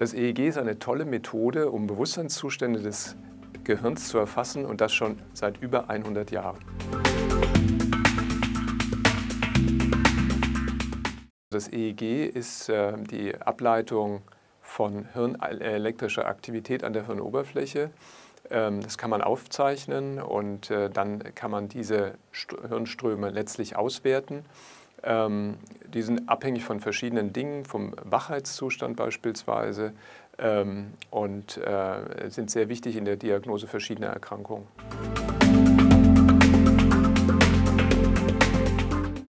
Das EEG ist eine tolle Methode, um Bewusstseinszustände des Gehirns zu erfassen, und das schon seit über 100 Jahren. Das EEG ist die Ableitung von hirnelektrischer Aktivität an der Hirnoberfläche. Das kann man aufzeichnen und dann kann man diese Hirnströme letztlich auswerten. Die sind abhängig von verschiedenen Dingen, vom Wachheitszustand beispielsweise, und sind sehr wichtig in der Diagnose verschiedener Erkrankungen.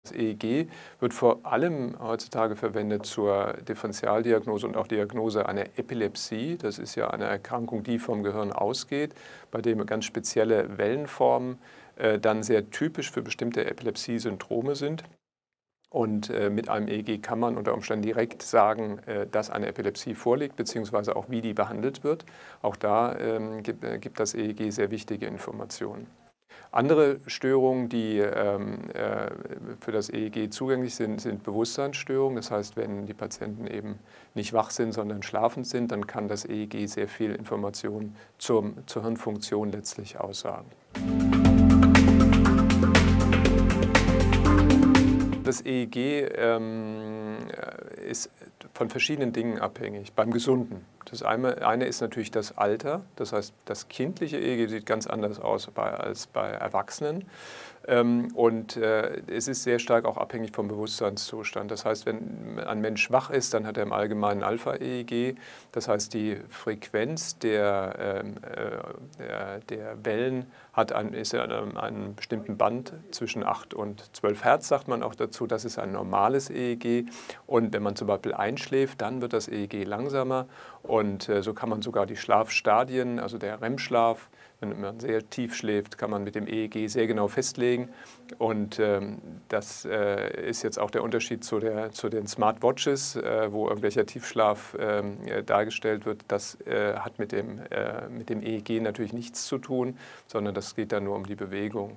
Das EEG wird vor allem heutzutage verwendet zur Differentialdiagnose und auch Diagnose einer Epilepsie. Das ist ja eine Erkrankung, die vom Gehirn ausgeht, bei dem ganz spezielle Wellenformen dann sehr typisch für bestimmte Epilepsie-Syndrome sind. Und mit einem EEG kann man unter Umständen direkt sagen, dass eine Epilepsie vorliegt, beziehungsweise auch wie die behandelt wird. Auch da gibt das EEG sehr wichtige Informationen. Andere Störungen, die für das EEG zugänglich sind, sind Bewusstseinsstörungen. Das heißt, wenn die Patienten eben nicht wach sind, sondern schlafend sind, dann kann das EEG sehr viel Informationen zur Hirnfunktion letztlich aussagen. Das EEG ist von verschiedenen Dingen abhängig, beim Gesunden. Das eine ist natürlich das Alter, das heißt, das kindliche EEG sieht ganz anders aus als bei Erwachsenen. Und es ist sehr stark auch abhängig vom Bewusstseinszustand. Das heißt, wenn ein Mensch wach ist, dann hat er im Allgemeinen Alpha-EEG. Das heißt, die Frequenz der Wellen ist an einem bestimmten Band zwischen 8 und 12 Hertz, sagt man auch dazu. Das ist ein normales EEG. Und wenn man zum Beispiel einschläft, dann wird das EEG langsamer. Und so kann man sogar die Schlafstadien, also der REM-Schlaf, wenn man sehr tief schläft, kann man mit dem EEG sehr genau festlegen. Und das ist jetzt auch der Unterschied zu den Smartwatches, wo irgendwelcher Tiefschlaf dargestellt wird. Das hat mit dem EEG natürlich nichts zu tun, sondern das geht dann nur um die Bewegung.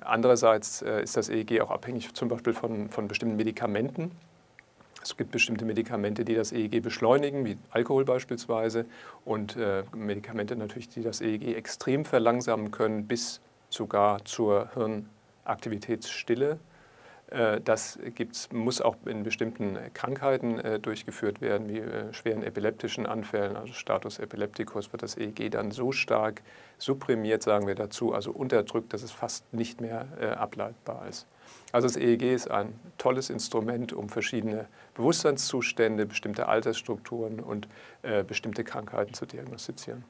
Andererseits ist das EEG auch abhängig zum Beispiel von bestimmten Medikamenten. Es gibt bestimmte Medikamente, die das EEG beschleunigen, wie Alkohol beispielsweise, und Medikamente natürlich, die das EEG extrem verlangsamen können, bis sogar zur Hirnaktivitätsstille. Das muss auch in bestimmten Krankheiten durchgeführt werden, wie schweren epileptischen Anfällen, also Status Epilepticus, wird das EEG dann so stark supprimiert, sagen wir dazu, also unterdrückt, dass es fast nicht mehr ableitbar ist. Also das EEG ist ein tolles Instrument, um verschiedene Bewusstseinszustände, bestimmte Altersstrukturen und bestimmte Krankheiten zu diagnostizieren.